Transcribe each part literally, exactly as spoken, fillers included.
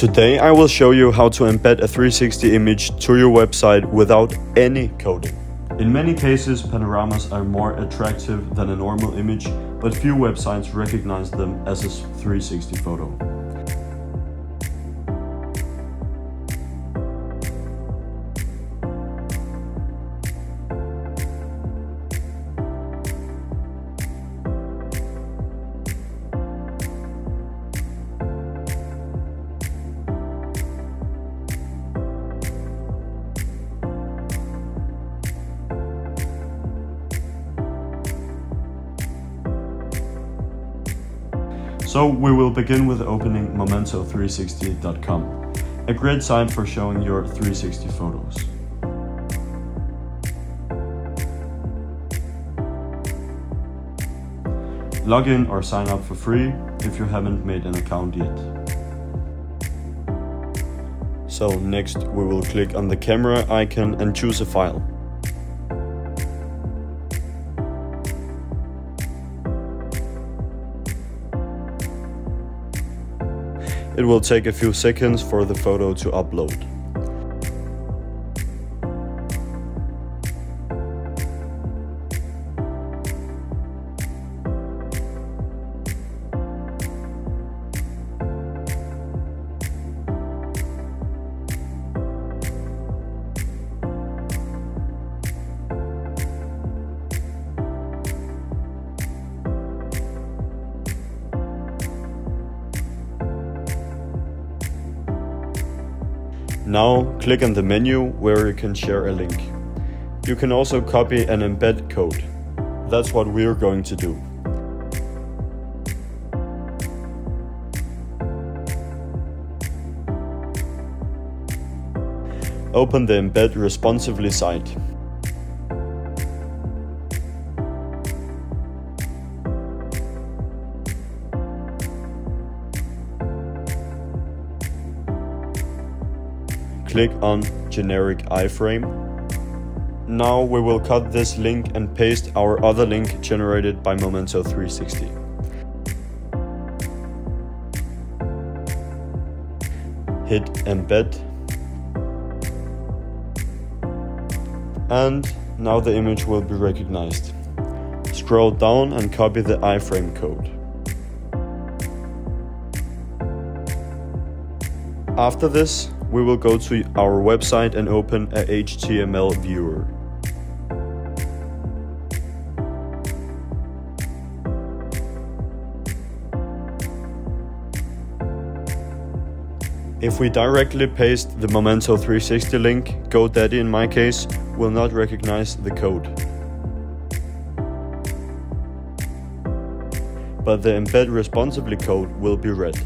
Today I will show you how to embed a three sixty image to your website without any coding. In many cases, panoramas are more attractive than a normal image, but few websites recognize them as a three sixty photo. So we will begin with opening momento three sixty dot com, a great site for showing your three sixty photos. Log in or sign up for free if you haven't made an account yet. So next we will click on the camera icon and choose a file. It will take a few seconds for the photo to upload. Now click on the menu where you can share a link. You can also copy an embed code. That's what we're going to do. Open the Embed Responsively site. Click on generic iframe. Now we will cut this link and paste our other link generated by momento three sixty. Hit embed. And now the image will be recognized. Scroll down and copy the iframe code. After this, we will go to our website and open a H T M L viewer. If we directly paste the momento three sixty link, GoDaddy in my case will not recognize the code. But the Embed Responsively code will be read.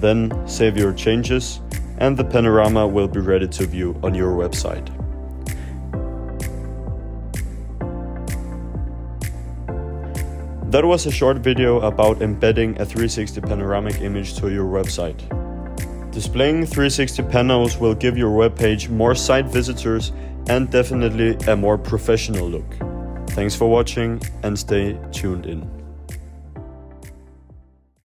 Then save your changes and the panorama will be ready to view on your website. That was a short video about embedding a three sixty panoramic image to your website. Displaying three sixty panos will give your webpage more site visitors and definitely a more professional look. Thanks for watching and stay tuned in.